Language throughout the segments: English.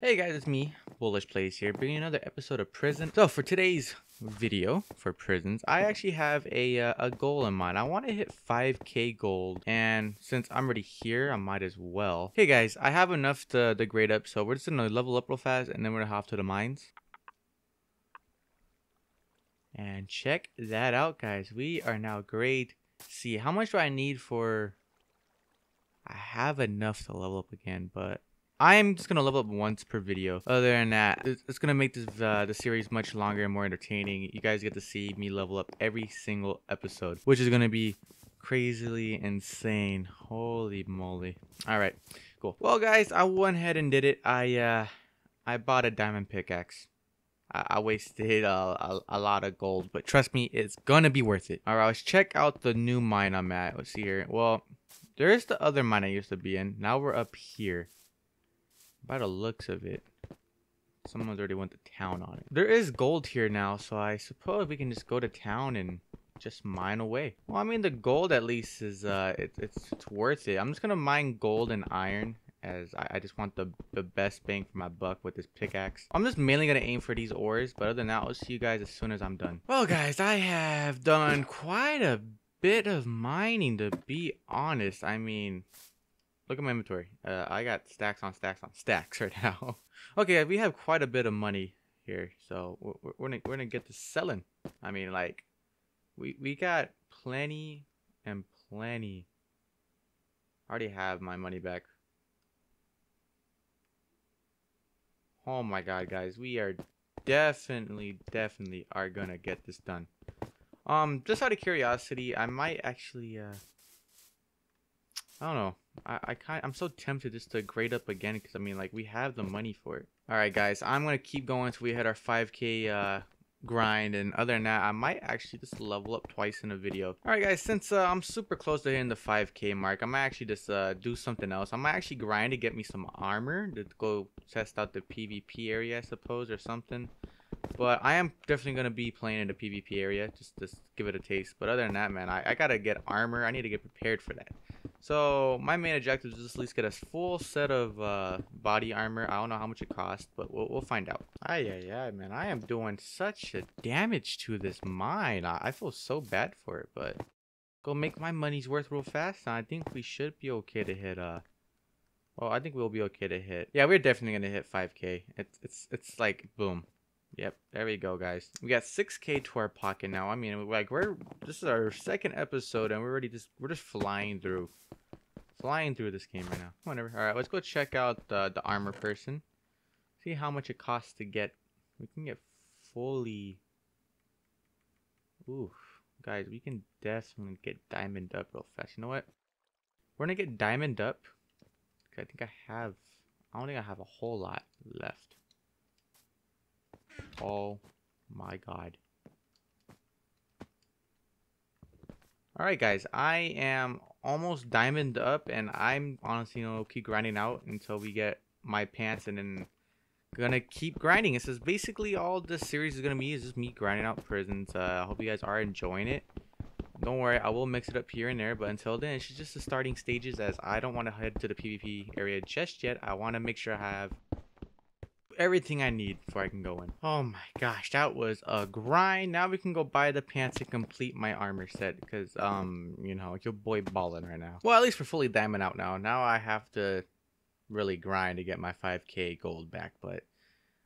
Hey guys, it's me, Bullish Plays here, bringing another episode of Prison. So for today's video for prisons, I actually have a goal in mind. I want to hit 5k gold, and since I'm already here, I might as well. Hey guys, I have enough to grade up, so we're just gonna level up real fast, and then we're gonna hop to the mines. And check that out, guys. We are now grade C. How much do I need for? I have enough to level up again, but I'm just gonna level up once per video. Other than that, it's gonna make this the series much longer and more entertaining. You guys get to see me level up every single episode, which is gonna be crazily insane. Holy moly! All right, cool. Well, guys, I went ahead and did it. I bought a diamond pickaxe. I wasted a lot of gold, but trust me, it's gonna be worth it. All right, let's check out the new mine I'm at. Let's see here. Well, there's the other mine I used to be in. Now we're up here. By the looks of it, someone's already went to town on it. There is gold here now, so I suppose we can just go to town and just mine away. Well, I mean, the gold at least is it's worth it. I'm just gonna mine gold and iron, as I just want the best bang for my buck with this pickaxe. I'm just mainly gonna aim for these ores, but other than that, I'll see you guys as soon as I'm done. Well, guys, I have done quite a bit of mining, to be honest. I mean, look at my inventory. I got stacks on stacks on stacks right now. Okay, we have quite a bit of money here, so we're gonna get to selling. I mean, like, we got plenty and plenty. I already have my money back. Oh my god, guys, we are definitely are gonna get this done. Just out of curiosity, I might actually I don't know. I'm so tempted just to grade up again, because I mean, like, we have the money for it. All right, guys, I'm gonna keep going till we hit our 5k grind, and other than that, I might actually just level up twice in a video. All right, guys, since I'm super close to hitting the 5k mark, I might actually just do something else. I might actually grind to get me some armor to go test out the PvP area, I suppose, or something. But I am definitely going to be playing in the PvP area, just give it a taste. But other than that, man, I got to get armor. I need to get prepared for that. So my main objective is just at least get a full set of body armor. I don't know how much it costs, but we'll find out. Yeah, man, I am doing such a damage to this mine. I feel so bad for it, but go make my money's worth real fast. And I think we should be okay to hit well, I think we'll be okay to hit. Yeah, we're definitely going to hit 5k. It's like boom. Yep, there we go, guys. We got 6k to our pocket now. I mean, like, this is our second episode, and we're just flying through this game right now. Whatever. All right, let's go check out the armor person. See how much it costs to get. We can get fully. Oof, guys, we can definitely get diamond up real fast. You know what? We're gonna get diamond up. I think I don't think I have a whole lot left. Oh my god. Alright, guys, I am almost diamond up, and I'm honestly gonna keep grinding out until we get my pants, and then gonna keep grinding. This is basically all this series is gonna be, is just me grinding out prisons. I hope you guys are enjoying it. Don't worry, I will mix it up here and there, but until then, it's just the starting stages, as I don't want to head to the PvP area just yet. I want to make sure I have everything I need before I can go in. Oh my gosh, that was a grind. Now we can go buy the pants and complete my armor set, because you know, your boy balling right now. Well, at least we're fully diamond out now. Now I have to really grind to get my 5k gold back, but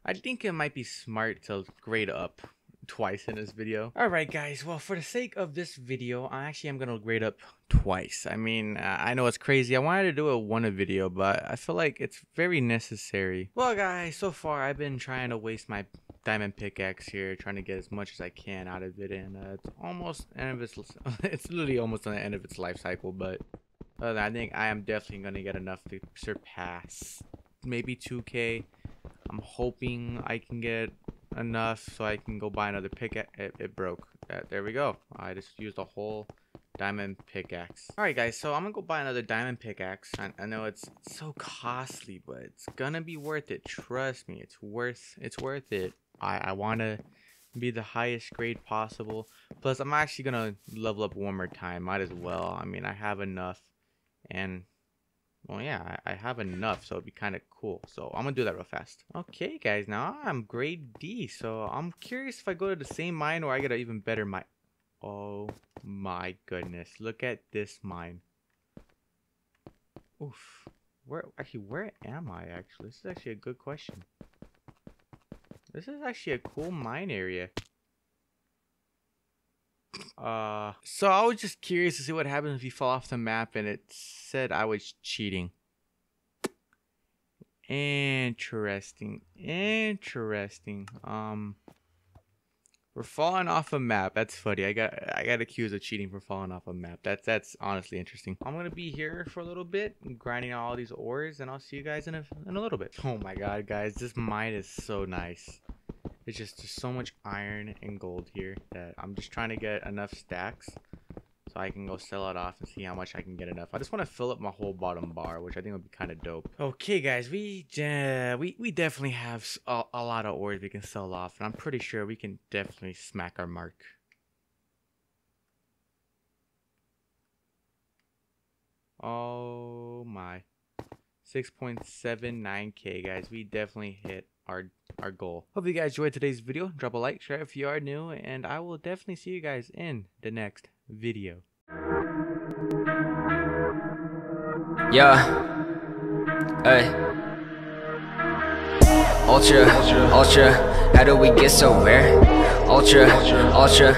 I think it might be smart to grade up twice in this video. All right, guys, well, for the sake of this video, I'm gonna grade up twice. I mean, I know it's crazy. I wanted to do it one a video, but I feel like it's very necessary. Well, guys, so far I've been trying to waste my diamond pickaxe here, trying to get as much as I can out of it, and it's almost end of its it's literally almost on the end of its life cycle, but I think I am definitely gonna get enough to surpass maybe 2k. I'm hoping I can get enough so I can go buy another pickaxe. It broke. There we go. I just used a whole diamond pickaxe. All right, guys, so I'm gonna go buy another diamond pickaxe. I know it's so costly, but it's gonna be worth it. Trust me, it's worth it. I want to be the highest grade possible. Plus, I'm actually gonna level up one more time. Might as well. I mean, I have enough, and Well, yeah, I have enough, so it'd be kind of cool. So I'm gonna do that real fast. Okay, guys, now I'm grade D, so I'm curious if I go to the same mine or I get an even better mine. Oh my goodness, look at this mine. Oof. Where am I actually? This is actually a good question. This is actually a cool mine area. So I was just curious to see what happens if you fall off the map, and it said I was cheating. Interesting. Interesting. We're falling off a map. That's funny. I got accused of cheating for falling off a map. That's honestly interesting. I'm gonna be here for a little bit, grinding out all these ores, and I'll see you guys in a little bit. Oh my god, guys, this mine is so nice. It's just there's so much iron and gold here that I'm just trying to get enough stacks so I can go sell it off and see how much I can get enough. I just want to fill up my whole bottom bar, which I think would be kind of dope. Okay, guys, we definitely have a lot of ores we can sell off, and I'm pretty sure we can definitely smack our mark. Oh my, 6.79k, guys. We definitely hit our goal. Hope you guys enjoyed today's video. Drop a like, share if you are new, and I will definitely see you guys in the next video. Yeah. Hey. Ultra, ultra, ultra. How do we get so rare? Ultra, ultra.